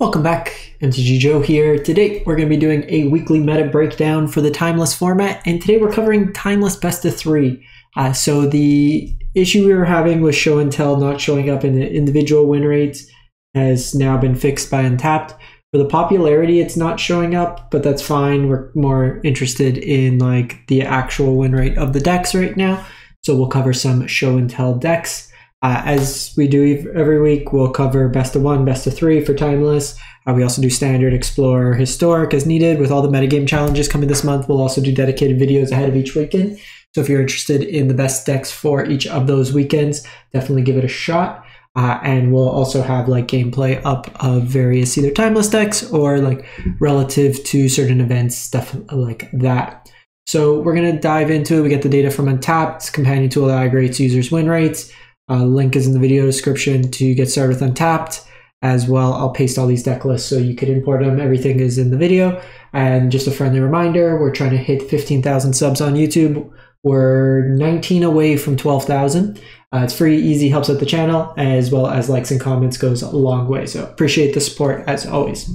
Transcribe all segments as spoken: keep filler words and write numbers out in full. Welcome back, M T G Joe here. Today we're going to be doing a weekly meta breakdown for the Timeless format, and today we're covering Timeless best of three. Uh, so the issue we were having with Show and Tell not showing up in the individual win rates has now been fixed by Untapped. For the popularity, it's not showing up, but that's fine. We're more interested in like the actual win rate of the decks right now, so we'll cover some Show and Tell decks. Uh, as we do every week, we'll cover best of one, best of three for Timeless. Uh, we also do standard, explore, historic as needed. With all the metagame challenges coming this month, we'll also do dedicated videos ahead of each weekend. So if you're interested in the best decks for each of those weekends, definitely give it a shot. Uh, and we'll also have like gameplay up of various either Timeless decks or like relative to certain events, stuff like that. So we're going to dive into it. We get the data from Untapped, companion tool that aggregates users' win rates. Uh, link is in the video description to get started with Untapped. As well, I'll paste all these deck lists so you could import them. Everything is in the video. And just a friendly reminder, we're trying to hit fifteen thousand subs on YouTube. We're nineteen away from twelve thousand. Uh, it's free, easy, helps out the channel, as well as likes and comments goes a long way. So appreciate the support as always.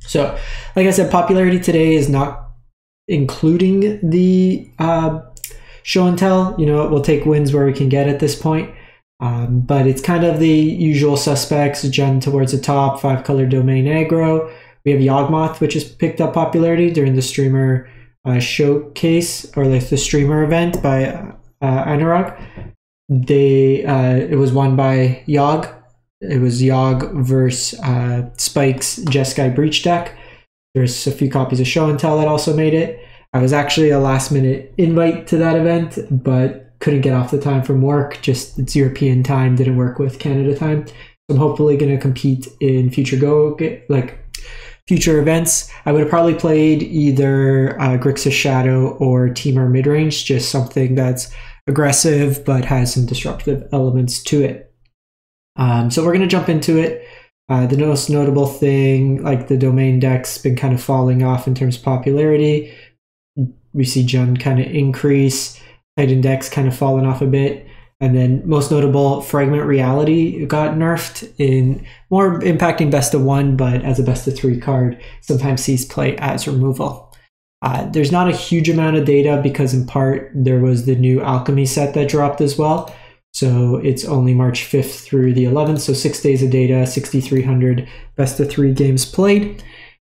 So like I said, popularity today is not including the uh, Show and Tell. You know, we'll take wins where we can get at this point. Um, but it's kind of the usual suspects, Jund towards the top, five color domain aggro. We have Yawgmoth, which has picked up popularity during the streamer uh, showcase, or like the streamer event by uh, Anurag. They, uh, it was won by Yawg. It was Yawg versus uh, Spike's Jeskai Breach deck. There's a few copies of Show and Tell that also made it. I was actually a last minute invite to that event, but couldn't get off the time from work. Just it's European time, didn't work with Canada time. So I'm hopefully going to compete in future go like future events. I would have probably played either uh, Grixis Shadow or Timeless Midrange, just something that's aggressive but has some disruptive elements to it. Um, so we're going to jump into it. Uh, the most notable thing, like the domain deck's been kind of falling off in terms of popularity. We see Jund kind of increase. Titan deck's kind of fallen off a bit, and then most notable, Fragment Reality got nerfed, in more impacting best of one, but as a best of three card sometimes sees play as removal. Uh, there's not a huge amount of data because in part there was the new alchemy set that dropped as well, so it's only March fifth through the eleventh, so six days of data, sixty-three hundred best of three games played.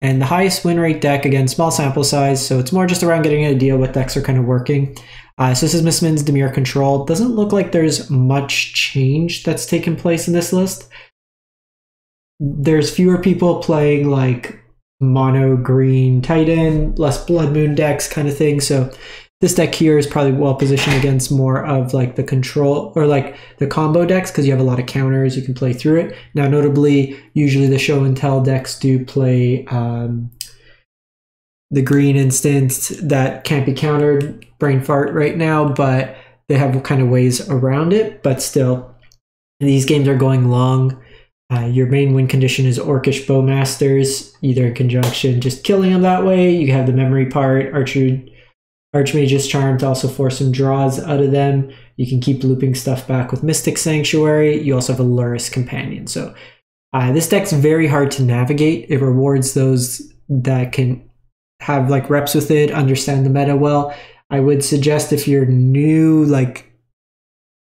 And the highest win rate deck, again, small sample size, so it's more just around getting an idea what decks are kind of working. Uh, so this is Miss Min's Demure Control. Doesn't look like there's much change that's taken place in this list. There's fewer people playing like mono green Titan, less Blood Moon decks kind of thing. So this deck here is probably well positioned against more of like the control or like the combo decks, because you have a lot of counters, you can play through it. Now notably, usually the Show and Tell decks do play um, the green instance that can't be countered, brain fart right now, but they have kind of ways around it. But still, these games are going long. Uh, your main win condition is Orcish Bowmasters, either in conjunction just killing them that way. You have the memory part, Archer. Archmage's Charm to also force some draws out of them. You can keep looping stuff back with Mystic Sanctuary. You also have a Lurus Companion. So uh, this deck's very hard to navigate. It rewards those that can have like reps with it, understand the meta well. I would suggest if you're new, like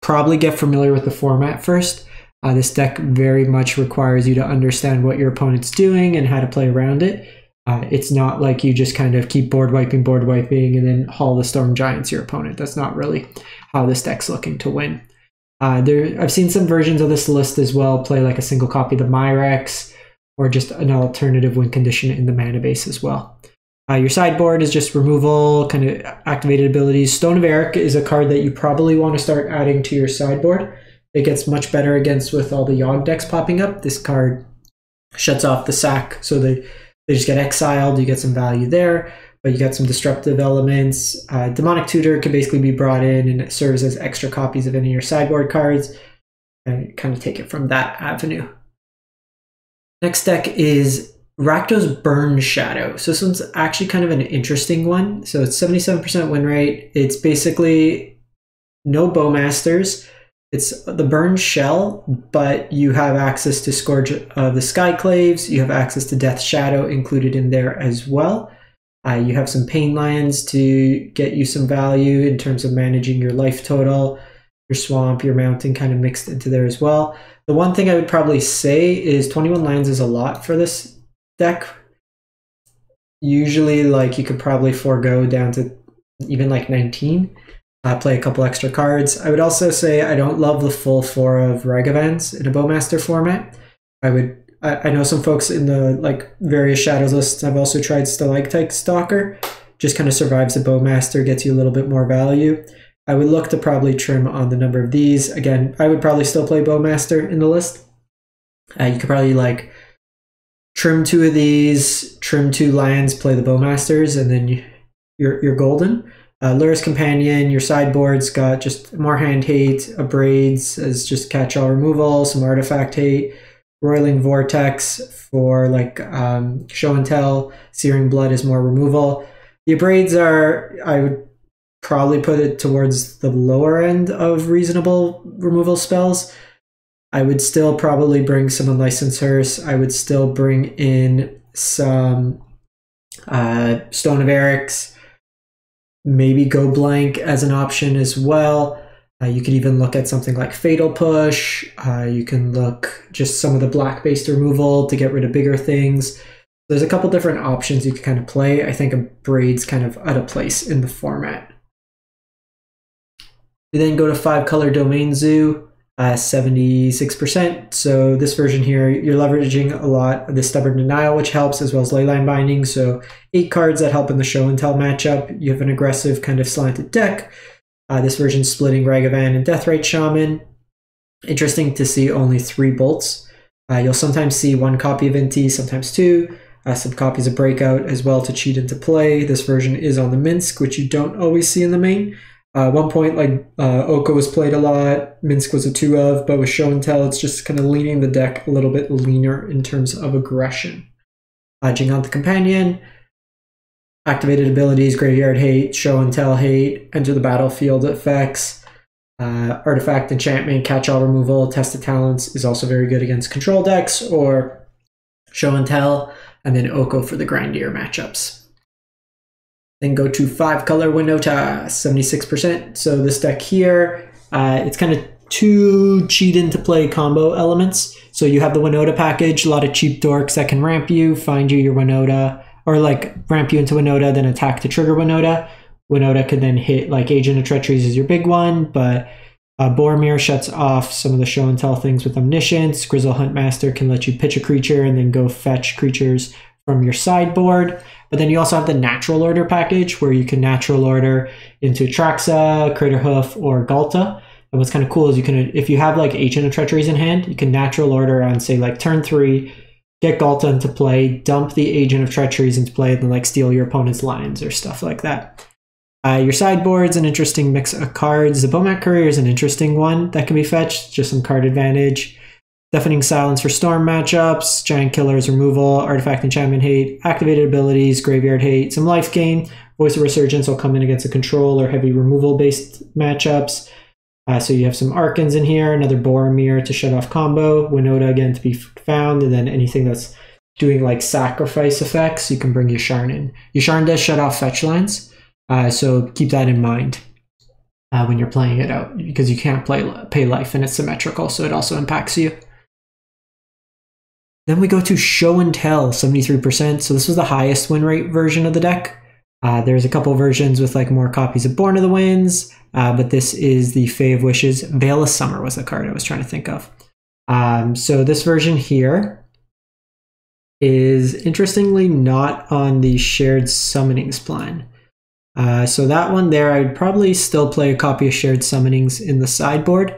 probably get familiar with the format first. Uh, this deck very much requires you to understand what your opponent's doing and how to play around it. Uh, it's not like you just kind of keep board wiping, board wiping, and then haul the Storm Giants, your opponent. That's not really how this deck's looking to win. Uh, there, I've seen some versions of this list as well play like a single copy of the Myrex, or just an alternative win condition in the mana base as well. Uh, your sideboard is just removal, kind of activated abilities. Stone of Erech is a card that you probably want to start adding to your sideboard. It gets much better against with all the Yawg decks popping up. This card shuts off the sack, so they... They just get exiled, you get some value there, but you got some disruptive elements. Uh, Demonic Tutor can basically be brought in and it serves as extra copies of any of your sideboard cards, and kind of take it from that avenue. Next deck is Rakdos Burn Shadow. So this one's actually kind of an interesting one. So it's seventy-seven percent win rate. It's basically no Bowmasters. It's the burned shell, but you have access to Scourge of the Skyclaves. You have access to Death Shadow included in there as well. Uh, you have some Pain Lands to get you some value in terms of managing your life total, your swamp, your mountain kind of mixed into there as well. The one thing I would probably say is twenty-one lands is a lot for this deck. Usually, like, you could probably forego down to even like nineteen. Uh, play a couple extra cards. I would also say I don't love the full four of Ragavans in a Bowmaster format. I would. I, I know some folks in the like various Shadows lists have also tried Stalactite Stalker. Just kind of survives a Bowmaster, gets you a little bit more value. I would look to probably trim on the number of these. Again, I would probably still play Bowmaster in the list. Uh, you could probably like trim two of these, trim two lands, play the Bowmasters, and then you, you're you're golden. Uh, Lurus Companion, your sideboard's got just more hand hate, Abrades as just catch-all removal, some artifact hate, Roiling Vortex for like um, Show and Tell, Searing Blood is more removal. The Abrades are, I would probably put it towards the lower end of reasonable removal spells. I would still probably bring some Unlicensed Hearse. I would still bring in some uh, Stone of Erech. Maybe go blank as an option as well. Uh, you could even look at something like Fatal Push. Uh, you can look just some of the black-based removal to get rid of bigger things. There's a couple different options you can kind of play. I think Abrades kind of out of place in the format. We then go to five-color Domain Zoo, uh, seventy-six percent. So this version here, you're leveraging a lot of the Stubborn Denial, which helps, as well as Leyline Binding. So eight cards that help in the Show and Tell matchup. You have an aggressive kind of slanted deck. Uh, this version's splitting Ragavan and Deathrite Shaman. Interesting to see only three bolts. Uh, you'll sometimes see one copy of Inti, sometimes two. Uh, some copies of Breakout as well to cheat into play. This version is on the Minsk, which you don't always see in the main. Uh, at one point, like, uh, Oko was played a lot, Minsk was a two of, but with Show and Tell, it's just kind of leaning the deck a little bit leaner in terms of aggression. Uh, Jingon the Companion, activated abilities, Graveyard Hate, Show and Tell Hate, Enter the Battlefield effects, uh, Artifact, Enchantment, Catch-All Removal, Test of Talents is also very good against control decks, or Show and Tell, and then Oko for the grindier matchups. Then go to five-color Winota, seventy-six percent. So this deck here, uh, it's kind of two cheat-into-play combo elements. So you have the Winota package, a lot of cheap dorks that can ramp you, find you your Winota, or like ramp you into Winota, then attack to trigger Winota. Winota can then hit, like, Agent of Treacheries is your big one, but uh, Boromir shuts off some of the Show and Tell things with Omniscience. Grizzle Huntmaster can let you pitch a creature and then go fetch creatures from your sideboard. But then you also have the Natural Order package, where you can Natural Order into Traxa, Crater Hoof, or Galta. And what's kind of cool is you can, if you have like Agent of Treacheries in hand, you can Natural Order on, say, like turn three, get Galta into play, dump the Agent of Treacheries into play, and then like steal your opponent's lines or stuff like that. Uh, your sideboard's an interesting mix of cards. The Bowmat Courier is an interesting one that can be fetched, just some card advantage. Deafening Silence for Storm matchups, Giant Killer's removal, Artifact Enchantment hate, activated abilities, Graveyard hate, some life gain. Voice of Resurgence will come in against a control or heavy removal-based matchups. Uh, so you have some Archons in here, another Boromir to shut off combo, Winota again to be found, and then anything that's doing like sacrifice effects, you can bring Yasharn in. Yasharn does shut off fetch lines, uh, so keep that in mind uh, when you're playing it out, because you can't play pay life, and it's symmetrical, so it also impacts you. Then we go to Show and Tell, seventy-three percent. So this was the highest win rate version of the deck. Uh, there's a couple versions with like more copies of Born of the Winds, uh, but this is the Fae of Wishes. Veil of Summer was the card I was trying to think of. Um, so this version here is interestingly not on the Shared Summonings plan. Uh, so that one there, I would probably still play a copy of Shared Summonings in the sideboard.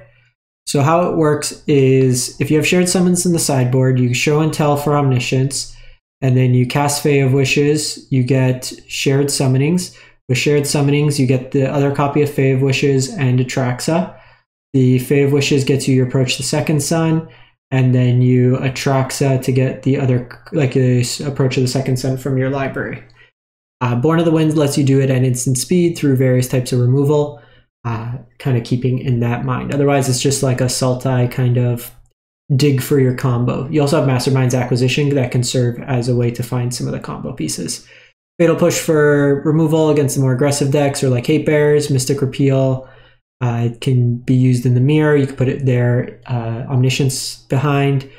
So how it works is, if you have Shared Summons in the sideboard, you Show and Tell for Omniscience, and then you cast Fae of Wishes, you get Shared Summonings. With Shared Summonings, you get the other copy of Fae of Wishes and Atraxa. The Fae of Wishes gets you your Approach the Second Sun, and then you Atraxa to get the other, like, the Approach of the Second Sun from your library. Uh, Born of the Winds lets you do it at instant speed through various types of removal. uh, kind of keeping in that mind. Otherwise, it's just like a Sultai kind of dig for your combo. You also have Mastermind's Acquisition that can serve as a way to find some of the combo pieces. Fatal Push for removal against the more aggressive decks, or like Hate Bears, Mystic Repeal. Uh, it can be used in the mirror. You can put it there. Uh, Omniscience behind.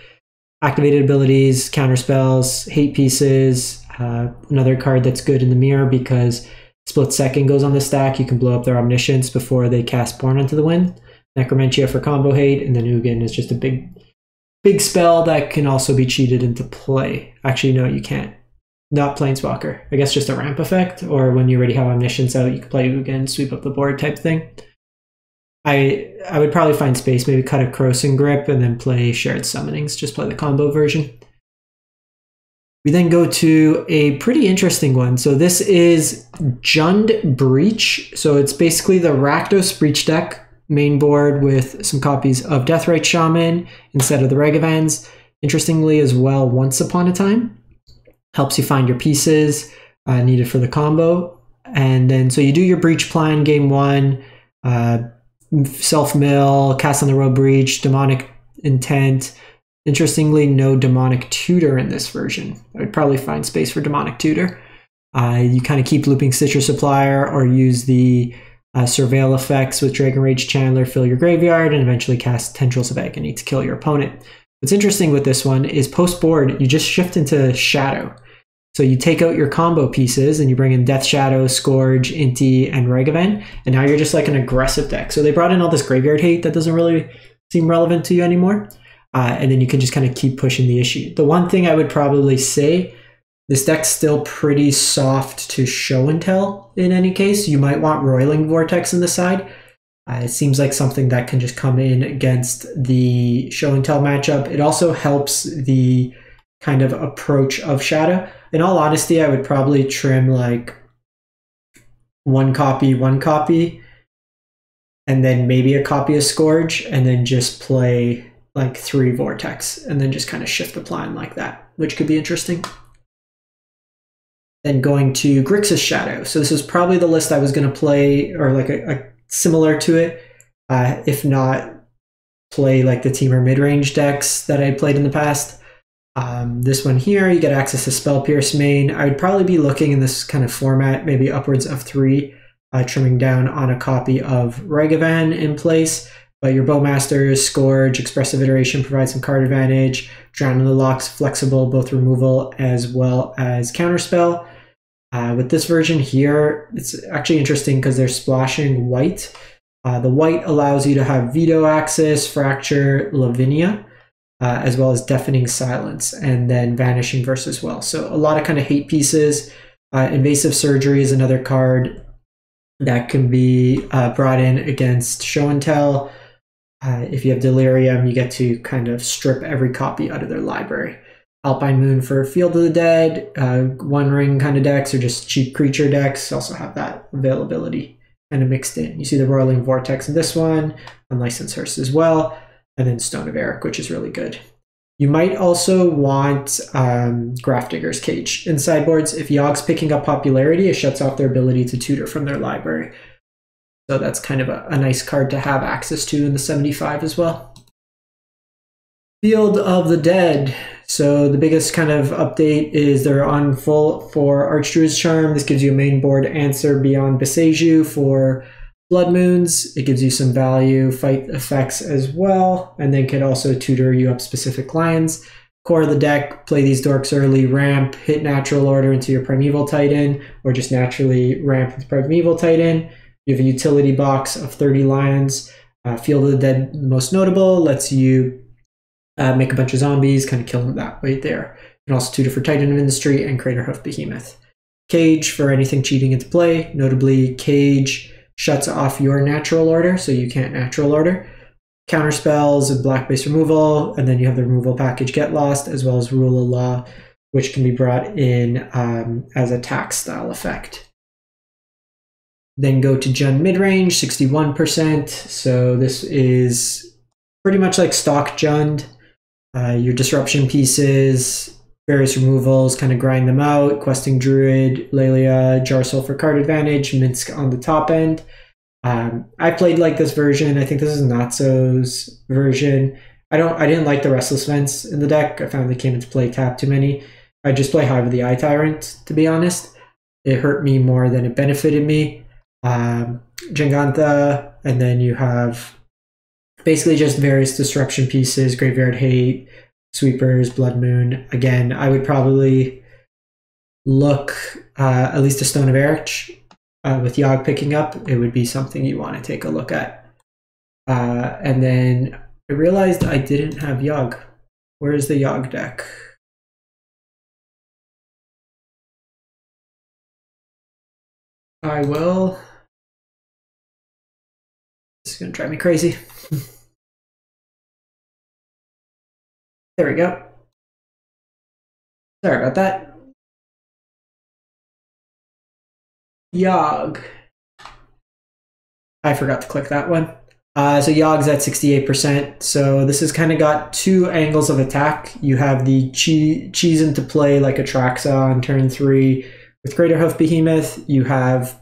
Activated abilities, counter spells, hate pieces. Uh, another card that's good in the mirror because Split Second goes on the stack. You can blow up their Omniscience before they cast Born into the Wind. Necromancia for combo hate, and then Ugin is just a big, big spell that can also be cheated into play. Actually, no, you can't. Not Planeswalker. I guess just a ramp effect, or when you already have Omniscience out, you can play Ugin, sweep up the board type thing. I I would probably find space, maybe cut a Krosin Grip and then play Shared Summonings, just play the combo version. We then go to a pretty interesting one. So this is Jund Breach. So it's basically the Rakdos Breach deck, main board with some copies of Deathrite Shaman instead of the Ragavans. Interestingly as well, Once Upon a Time. Helps you find your pieces uh, needed for the combo. And then, so you do your Breach plan, game one. Uh, Self-mill, Cast on the Road Breach, Demonic Intent. Interestingly, no Demonic Tutor in this version. I would probably find space for Demonic Tutor. Uh, you kind of keep looping Stitcher Supplier or use the uh, Surveil effects with Dragon Rage Chandler, fill your graveyard, and eventually cast Tendrils of Agony to kill your opponent. What's interesting with this one is post-board, you just shift into Shadow. So you take out your combo pieces and you bring in Death Shadow, Scourge, Inti, and Ragavan, and now you're just like an aggressive deck. So they brought in all this graveyard hate that doesn't really seem relevant to you anymore, uh, and then you can just kind of keep pushing the issue. The one thing I would probably say, this deck's still pretty soft to Show and Tell in any case. You might want Roiling Vortex in the side. Uh, it seems like something that can just come in against the Show and Tell matchup. It also helps the kind of approach of Shadow. In all honesty, I would probably trim like one copy, one copy, and then maybe a copy of Scourge, and then just play like three Vortex, and then just kind of shift the plan like that, which could be interesting. Then going to Grixis Shadow. So this is probably the list I was going to play, or like a, a similar to it, uh, if not play like the Temur midrange decks that I played in the past. Um, this one here, you get access to Spell Pierce main. I would probably be looking in this kind of format, maybe upwards of three, uh, trimming down on a copy of Ragavan in place. But your Bowmaster, Scourge, Expressive Iteration provides some card advantage. Drown in the Locks, flexible, both removal as well as counterspell. Uh, with this version here, it's actually interesting because they're splashing white. Uh, the white allows you to have Veto access, Fracture, Lavinia. Uh, as well as Deafening Silence, and then Vanishing Verse as well. So a lot of kind of hate pieces. Uh, Invasive Surgery is another card that can be uh, brought in against Show and Tell. Uh, if you have Delirium, you get to kind of strip every copy out of their library. Alpine Moon for Field of the Dead, uh, One Ring kind of decks, or just cheap creature decks also have that availability kind of mixed in. You see the Roiling Vortex in this one, Unlicensed Hearse as well. And then Stone of Erech, which is really good. You might also want um, Graft Digger's Cage in sideboards. If Yogg's picking up popularity, it shuts off their ability to tutor from their library. So that's kind of a, a nice card to have access to in the seventy-five as well. Field of the Dead. So the biggest kind of update is they're on full for Archdruid's Charm. This gives you a main board answer beyond Baseju for Blood Moons. It gives you some value, fight effects as well, and then can also tutor you up specific lands. Core of the deck, play these dorks early, ramp, hit Natural Order into your Primeval Titan, or just naturally ramp into Primeval Titan. You have a utility box of thirty lands. Uh, Field of the Dead, most notable, lets you uh, make a bunch of zombies, kind of kill them that way there. You can also tutor for Titan of Industry and Crater Hoof Behemoth. Cage for anything cheating into play, notably Cage shuts off your Natural Order, so you can't Natural Order. Counter spells and black base removal, and then you have the removal package Get Lost, as well as Rule of Law, which can be brought in um, as a tax style effect. Then go to Jund Midrange, sixty-one percent. So this is pretty much like stock Jund. Uh, your disruption pieces, various removals, kind of grind them out. Questing Druid, Lelia, Jar Soul for card advantage, Minsk on the top end. Um, I played like this version. I think this is Natsu's version. I don't. I didn't like the Restless Vents in the deck. I found they came into play tap too many. I just play Hive of the Eye Tyrant, to be honest. It hurt me more than it benefited me. Um, Gengantha, and then you have basically just various disruption pieces, Graveyard Hate, Sweepers, Blood Moon. Again, I would probably look uh, at least a Stone of Erech. Uh, with Yogg picking up, it would be something you want to take a look at. Uh, and then I realized I didn't have Yogg. Where is the Yogg deck? I will. This is going to drive me crazy. There we go. Sorry about that. Yogg. I forgot to click that one. Uh, so Yogg's at sixty-eight percent. So this has kind of got two angles of attack. You have the che cheese into play like a Traxa on turn three with Crater Hoof Behemoth. You have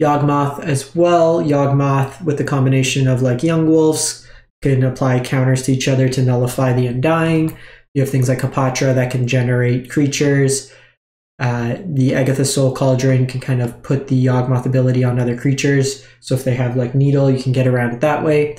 Yawgmoth as well. Yawgmoth with the combination of like Young Wolves can apply counters to each other to nullify the Undying. You have things like Hapatra that can generate creatures. Uh, the Agatha Soul Cauldron can kind of put the Yawgmoth ability on other creatures. So if they have like Needle, you can get around it that way.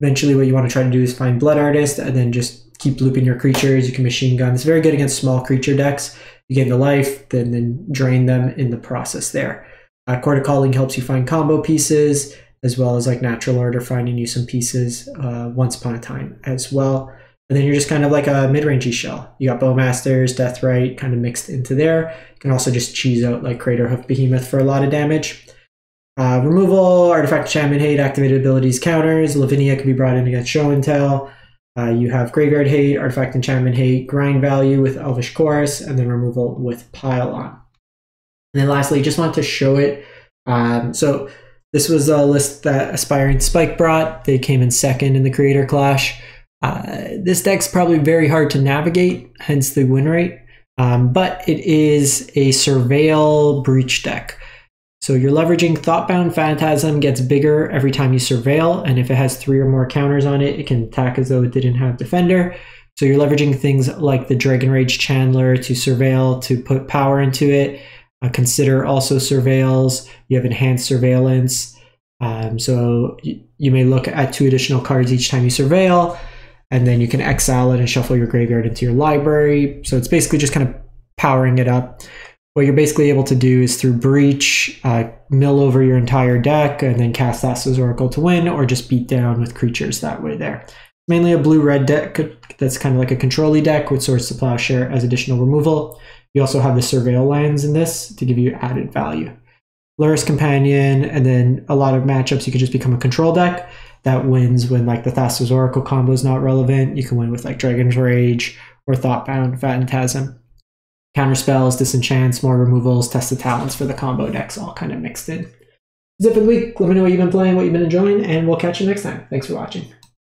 Eventually what you want to try to do is find Blood Artist and then just keep looping your creatures. You can Machine Gun. It's very good against small creature decks. You gain the life, then, then drain them in the process there. Uh, Court of Calling helps you find combo pieces, as well as like Natural Order finding you some pieces uh, once upon a time as well. And then you're just kind of like a mid-rangey shell. You got Bowmasters, Deathrite kind of mixed into there. You can also just cheese out like Crater Hoof Behemoth for a lot of damage. Uh, removal, Artifact Shaman Hate, activated abilities, counters. Lavinia can be brought in against Show and Tell. Uh, you have Graveyard Hate, Artifact Enchantment Hate, Grind Value with Elvish Chorus, and then removal with Pile On. And then lastly, just want to show it. Um, so this was a list that Aspiring Spike brought. They came in second in the Creator Clash. Uh, this deck's probably very hard to navigate, hence the win rate, um, but it is a Surveil Breach deck. So you're leveraging Thoughtbound Phantasm, gets bigger every time you Surveil, and if it has three or more counters on it, it can attack as though it didn't have Defender. So you're leveraging things like the Dragon Rage Chandler to Surveil, to put power into it. Uh, consider also Surveils. You have Enhanced Surveillance. Um, so you may look at two additional cards each time you Surveil. And then you can exile it and shuffle your graveyard into your library. So it's basically just kind of powering it up. What you're basically able to do is through Breach, uh, mill over your entire deck and then cast Thassa's Oracle to win, or just beat down with creatures that way there. Mainly a blue-red deck that's kind of like a control-y deck with Swords to Plowshare as additional removal. You also have the Surveil lands in this to give you added value. Lurus Companion, and then a lot of matchups you can just become a control deck. That wins when like the Thassa's Oracle combo is not relevant. You can win with like Dragon's Rage or Thoughtbound Phantasm. Counter spells, disenchants, more removals, Test of Talents for the combo decks, all kind of mixed in. That's it for the week. Let me know what you've been playing, what you've been enjoying, and we'll catch you next time. Thanks for watching.